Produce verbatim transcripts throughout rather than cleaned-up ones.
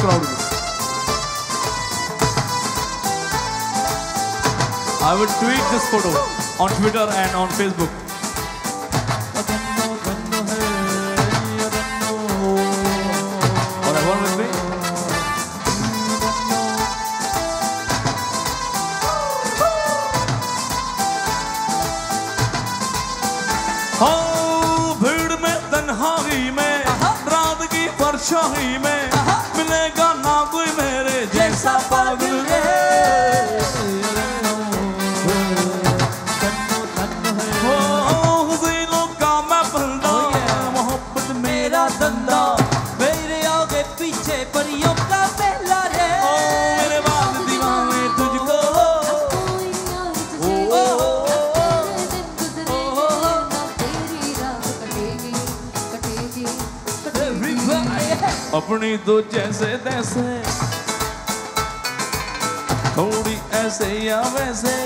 crowd is. I will tweet this photo on Twitter and on Facebook. Or everyone with me? Oh, bheed mein, tanhahi mein, raat ki parchahi mein, milega na koi mere jaisa pagal अपनी तो जैसे तैसे थोड़ी ऐसे या वैसे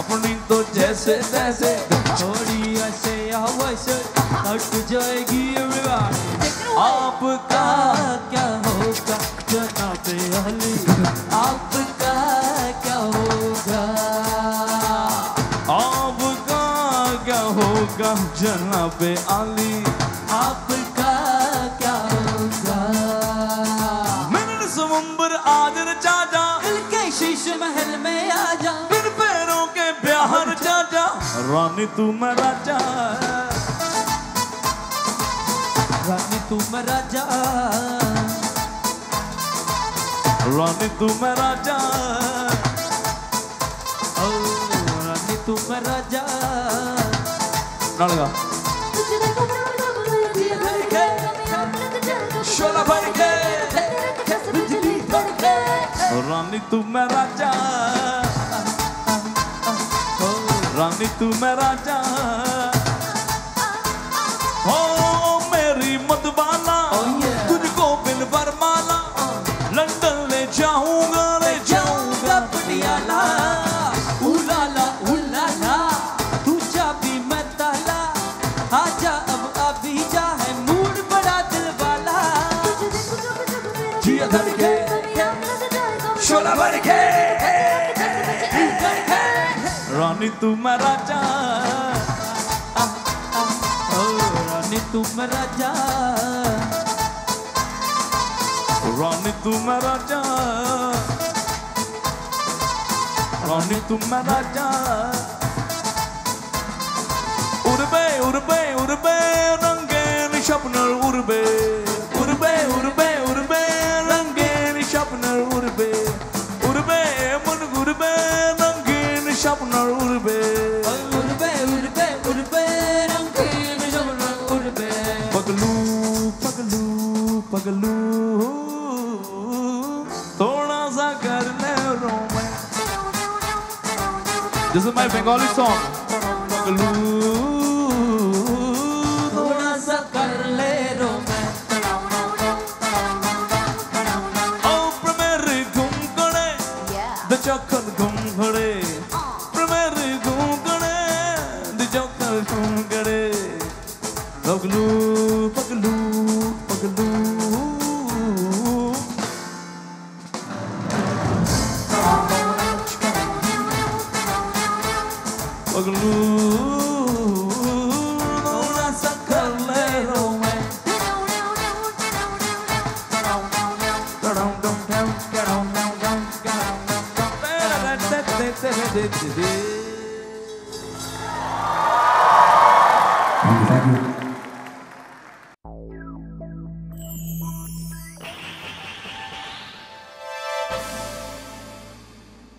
अपनी तो जैसे तैसे थोड़ी ऐसे या वैसे हट जाएगी आपका क्या होगा जनाबे अली आपका क्या होगा आपका क्या होगा जनाबे अली आपका क्या होगा मिनट समुंबर आदर चाचा दिल के शीशे महल में आजा फिर पैरों के प्यार चाचा रानी तू मैं राजा रानी तू मैं राजा रानी तू मैं राजा ओ रानी तू मैं राजा नालगा शोला भर के बिजली भर के रानी तू मैं राजा रानी तू मैं राजा हो मेरी मतवाला तुझको बिन बरमाला लंदन ले जाऊंगा ले जाऊंगा पटियाला उलाला उलाला तू चाबी मैं ताला आजा अब अभी जा है मूड बड़ा दिल वाला जिया धर के शोला भर के रानी तू मैं राजा रानी तू मैं राजा रानी तू मैं राजा रानी तू मैं राजा urbe urbe urbe range ni shapnal urbe urbe urbe urbe range ni shapnal urbe urbe mun urbe range ni shapnal urbe urbe urbe urbe range ni shapnal urbe paglu paglu paglu thoda sa kar le ro main this is my Bengali song paglu चक्कर घूम घड़े प्रमेर घूम घड़े दिचक्कर घूम घड़े पगलू पगलू पगलू पगलू थोड़ा सा कर ले रो मैं Thank you.